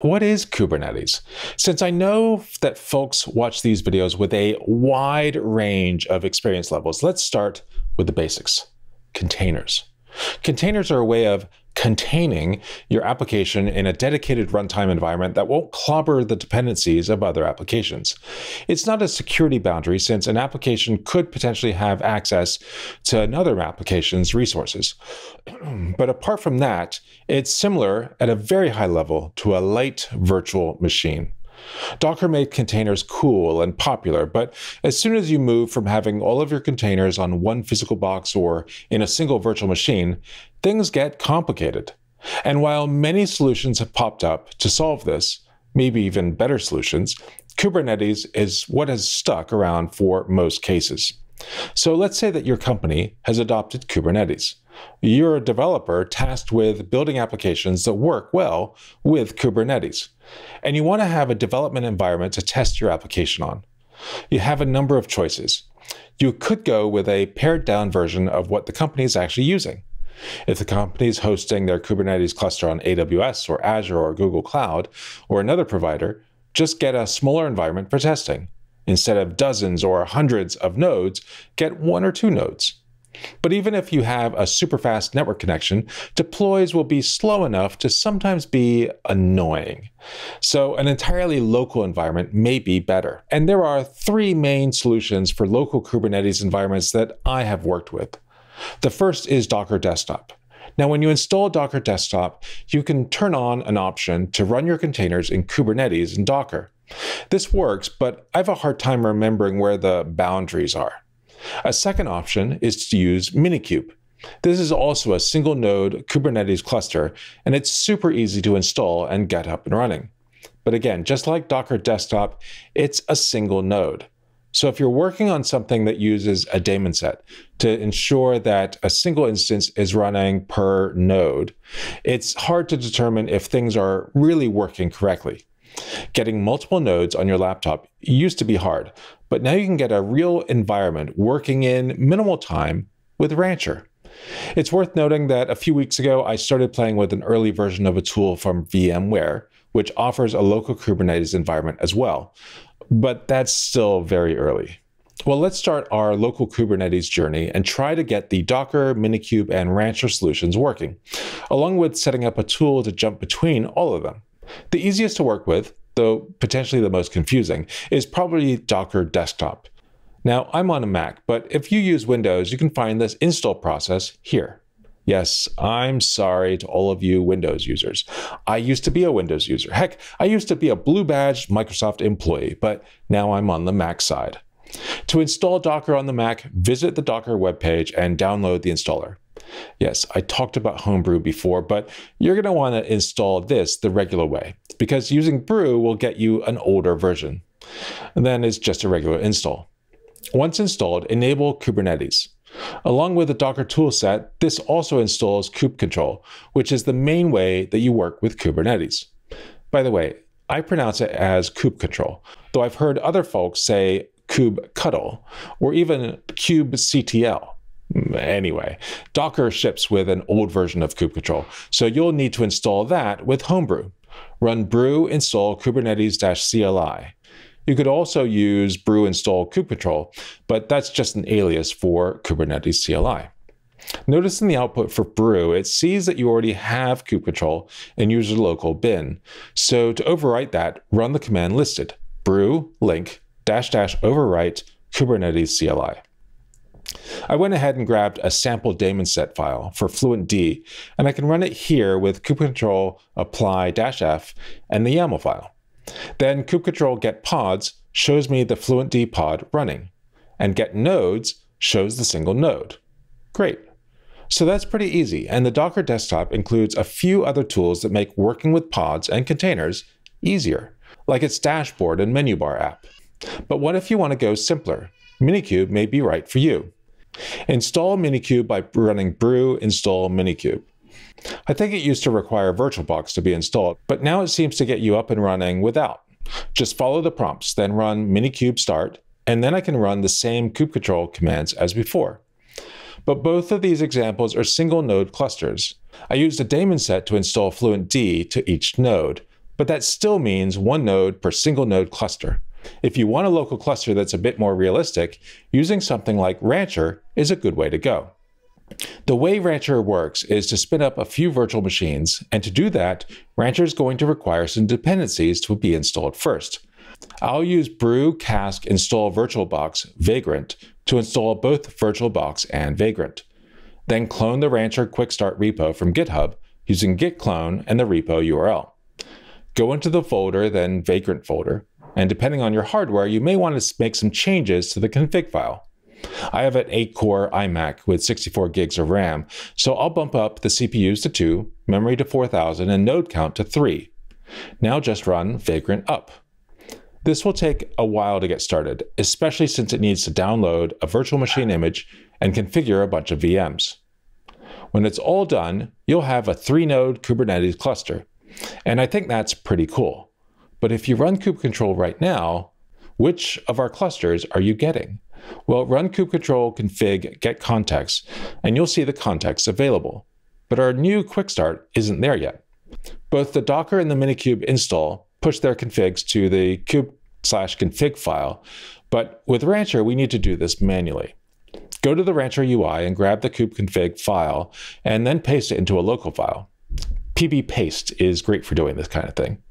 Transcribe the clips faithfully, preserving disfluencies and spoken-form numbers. What is Kubernetes? Since I know that folks watch these videos with a wide range of experience levels, let's start with the basics. Containers. Containers are a way of containing your application in a dedicated runtime environment that won't clobber the dependencies of other applications. It's not a security boundary, since an application could potentially have access to another application's resources. But apart from that, it's similar at a very high level to a light virtual machine. Docker made containers cool and popular, but as soon as you move from having all of your containers on one physical box or in a single virtual machine, things get complicated. And while many solutions have popped up to solve this, maybe even better solutions, Kubernetes is what has stuck around for most cases. So let's say that your company has adopted Kubernetes. You're a developer tasked with building applications that work well with Kubernetes, and you want to have a development environment to test your application on. You have a number of choices. You could go with a pared-down version of what the company is actually using. If the company is hosting their Kubernetes cluster on A W S or Azure or Google Cloud or another provider, just get a smaller environment for testing. Instead of dozens or hundreds of nodes, get one or two nodes. But even if you have a super fast network connection, deploys will be slow enough to sometimes be annoying. So an entirely local environment may be better. And there are three main solutions for local Kubernetes environments that I have worked with. The first is Docker Desktop. Now, when you install Docker Desktop, you can turn on an option to run your containers in Kubernetes and Docker. This works, but I have a hard time remembering where the boundaries are. A second option is to use Minikube. This is also a single node Kubernetes cluster, and it's super easy to install and get up and running. But again, just like Docker Desktop, it's a single node. So if you're working on something that uses a daemon set to ensure that a single instance is running per node, it's hard to determine if things are really working correctly. Getting multiple nodes on your laptop used to be hard, but now you can get a real environment working in minimal time with Rancher. It's worth noting that a few weeks ago, I started playing with an early version of a tool from VMware, which offers a local Kubernetes environment as well, but that's still very early. Well, let's start our local Kubernetes journey and try to get the Docker, Minikube, and Rancher solutions working, along with setting up a tool to jump between all of them. The easiest to work with, though potentially the most confusing, is probably Docker Desktop. Now, I'm on a Mac, but if you use Windows, you can find this install process here. Yes, I'm sorry to all of you Windows users. I used to be a Windows user. Heck, I used to be a blue-badged Microsoft employee, but now I'm on the Mac side. To install Docker on the Mac, visit the Docker webpage and download the installer. Yes, I talked about Homebrew before, but you're going to want to install this the regular way, because using Brew will get you an older version. And then it's just a regular install. Once installed, enable Kubernetes. Along with the Docker toolset, this also installs kubectl, which is the main way that you work with Kubernetes. By the way, I pronounce it as kubectl, though I've heard other folks say kubectl or even kubectl. Anyway, Docker ships with an old version of kubectl, so you'll need to install that with Homebrew. Run brew install kubernetes-cli. You could also use brew install kubectl, but that's just an alias for kubernetes-cli. Notice in the output for brew, it sees that you already have kubectl in user local bin. So to overwrite that, run the command listed, brew link dash dash overwrite kubernetes-cli. I went ahead and grabbed a sample daemon set file for Fluentd, and I can run it here with kubectl apply -f and the YAML file. Then kubectl get pods shows me the Fluentd pod running, and get nodes shows the single node. Great. So that's pretty easy, and the Docker Desktop includes a few other tools that make working with pods and containers easier, like its dashboard and menu bar app. But what if you want to go simpler? Minikube may be right for you. Install Minikube by running brew install Minikube. I think it used to require VirtualBox to be installed, but now it seems to get you up and running without. Just follow the prompts, then run Minikube start, and then I can run the same kubectl commands as before. But both of these examples are single node clusters. I used a daemon set to install Fluentd to each node, but that still means one node per single node cluster. If you want a local cluster that's a bit more realistic, using something like Rancher is a good way to go. The way Rancher works is to spin up a few virtual machines, and to do that, Rancher is going to require some dependencies to be installed first. I'll use brew cask install VirtualBox Vagrant to install both VirtualBox and Vagrant. Then clone the Rancher Quick Start repo from GitHub using git clone and the repo U R L. Go into the folder, then Vagrant folder, and depending on your hardware, you may want to make some changes to the config file. I have an eight core iMac with sixty-four gigs of RAM, so I'll bump up the C P Us to two, memory to four thousand, and node count to three. Now just run Vagrant up. This will take a while to get started, especially since it needs to download a virtual machine image and configure a bunch of V Ms. When it's all done, you'll have a three node Kubernetes cluster, and I think that's pretty cool. But if you run kubectl right now, which of our clusters are you getting? Well, run kubectl config get context, and you'll see the context available. But our new quick start isn't there yet. Both the Docker and the Minikube install push their configs to the kube slash config file, but with Rancher, we need to do this manually. Go to the Rancher U I and grab the kubeconfig file, and then paste it into a local file. P B paste is great for doing this kind of thing.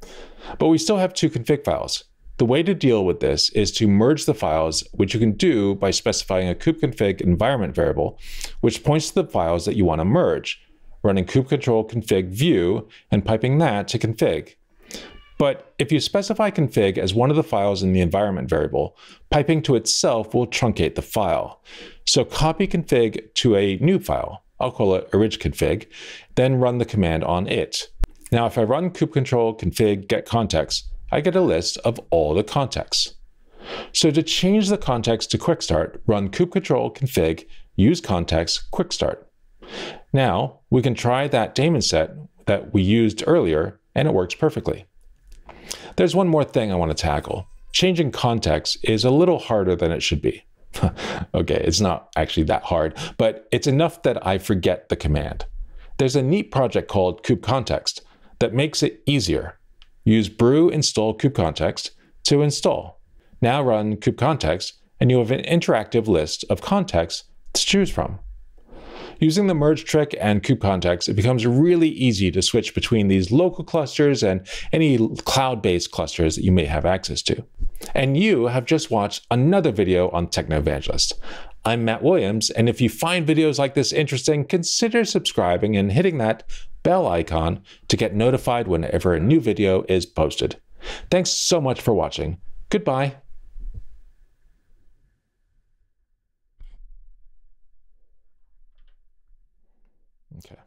But we still have two config files. The way to deal with this is to merge the files, which you can do by specifying a kubeconfig environment variable, which points to the files that you want to merge, running kubectl config view and piping that to config. But if you specify config as one of the files in the environment variable, piping to itself will truncate the file. So copy config to a new file. I'll call it orig config, then run the command on it. Now, if I run kubectl config get context, I get a list of all the contexts. So to change the context to quick start, run kubectl config use context quick start. Now we can try that daemon set that we used earlier, and it works perfectly. There's one more thing I want to tackle. Changing context is a little harder than it should be. Okay, it's not actually that hard, but it's enough that I forget the command. There's a neat project called kubecontext that makes it easier. Use brew install kubecontext to install. Now run kubecontext, and you have an interactive list of contexts to choose from. Using the merge trick and kubecontext, it becomes really easy to switch between these local clusters and any cloud-based clusters that you may have access to. And you have just watched another video on Technovangelist. I'm Matt Williams, and if you find videos like this interesting, consider subscribing and hitting that bell icon to get notified whenever a new video is posted. Thanks so much for watching. Goodbye. Okay.